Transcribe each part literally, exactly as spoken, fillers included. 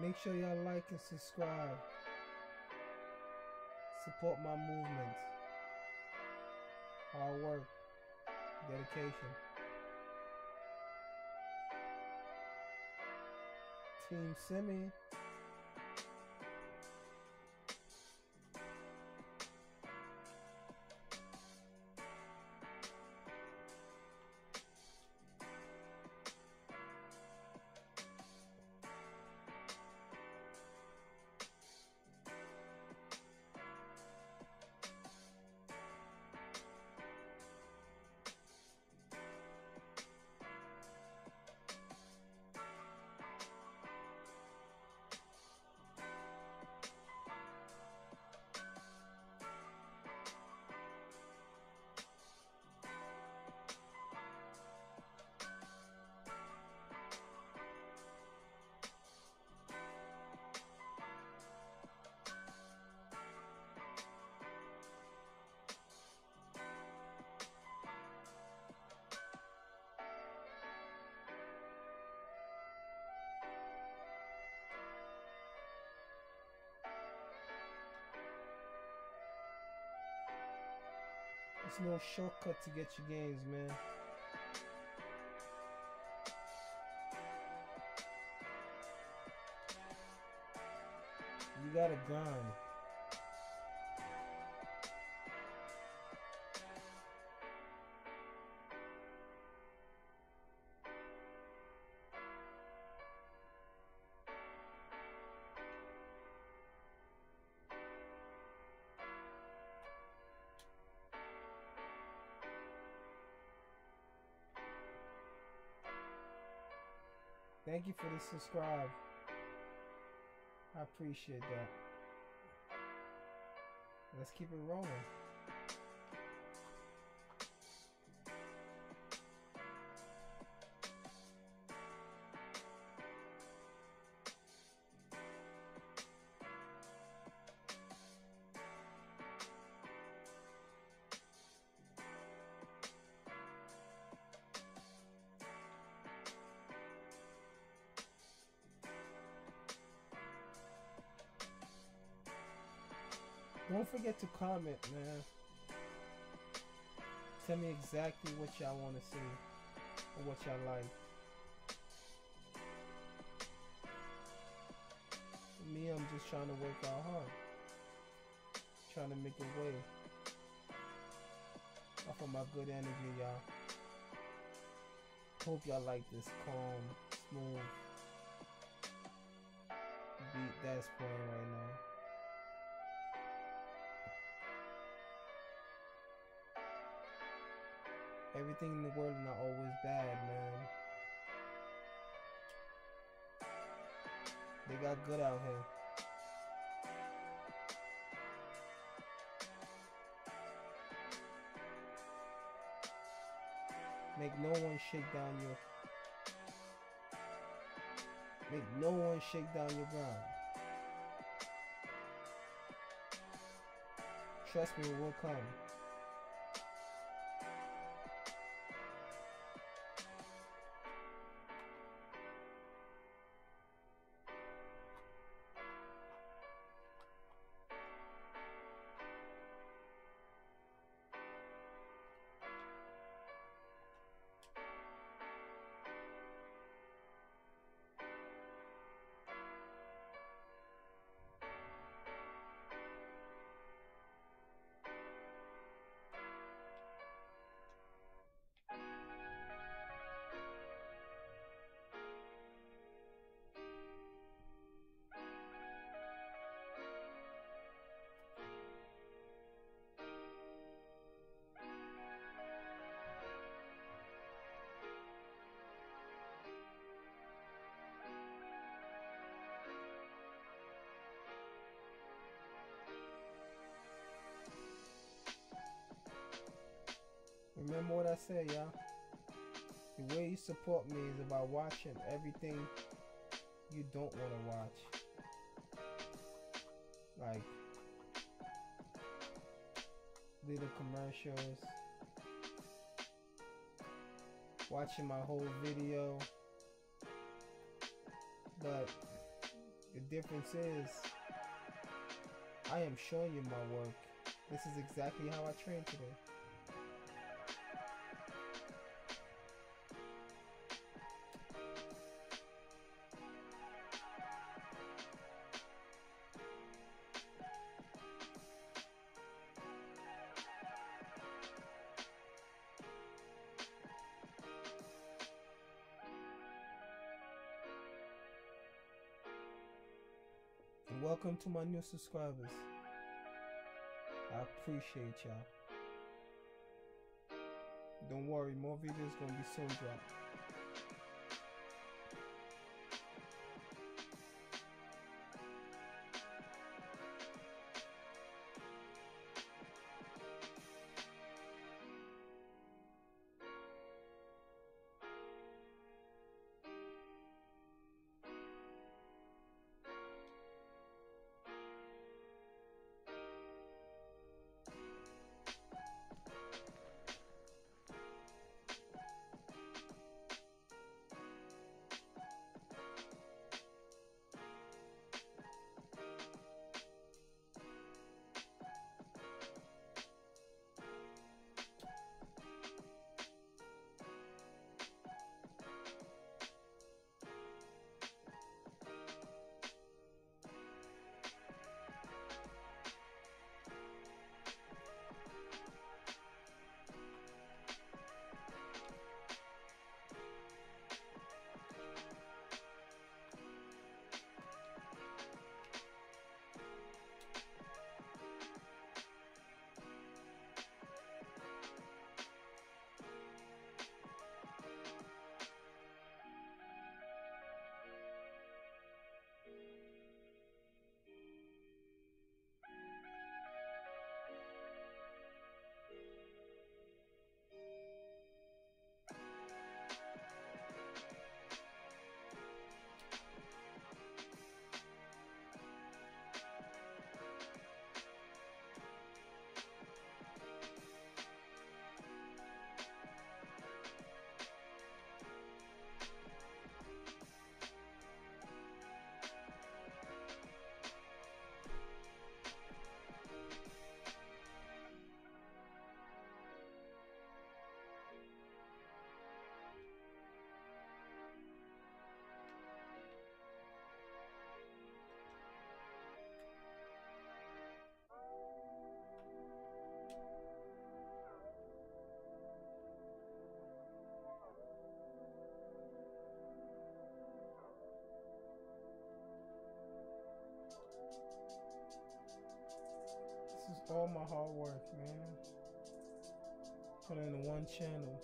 Make sure y'all like and subscribe. Support my movement. Hard work. Dedication. Team Simi. There's no shortcut to get your gains, man. You gotta grind. Thank you for the subscribe. I appreciate that. Let's keep it rolling. Don't forget to comment, man. Tell me exactly what y'all want to see or what y'all like. For me, I'm just trying to work out hard. Trying to make a way off of my good energy, y'all. Hope y'all like this calm, smooth beat that's playing right now. Everything in the world is not always bad, man. They got good out here. Make no one shake down your... Make no one shake down your ground. Trust me, it will come. Remember what I said, y'all. The way you support me is by watching everything you don't want to watch. Like little commercials. Watching my whole video. But The difference is, I am showing you my work. This is exactly how I trained today. Welcome to my new subscribers. I appreciate y'all. Don't worry, more videos gonna be soon dropped. All my hard work, man. Put it in one channel.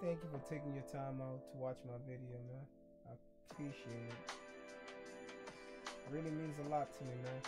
Thank you for taking your time out to watch my video, man. I appreciate it. It really means a lot to me, man.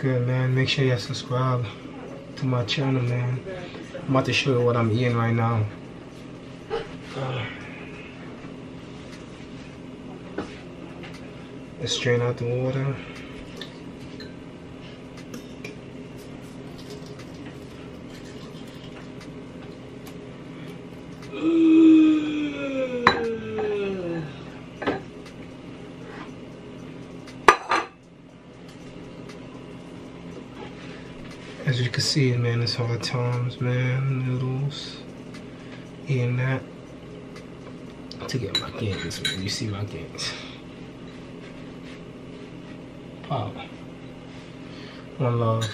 good, man. Make sure you subscribe to my channel, man. I'm about to show you what I'm eating right now. Uh, let's drain out the water. As you can see, man, it's hard times, man. Noodles, eating that to get my gains, man. You see my gains. Wow. One love.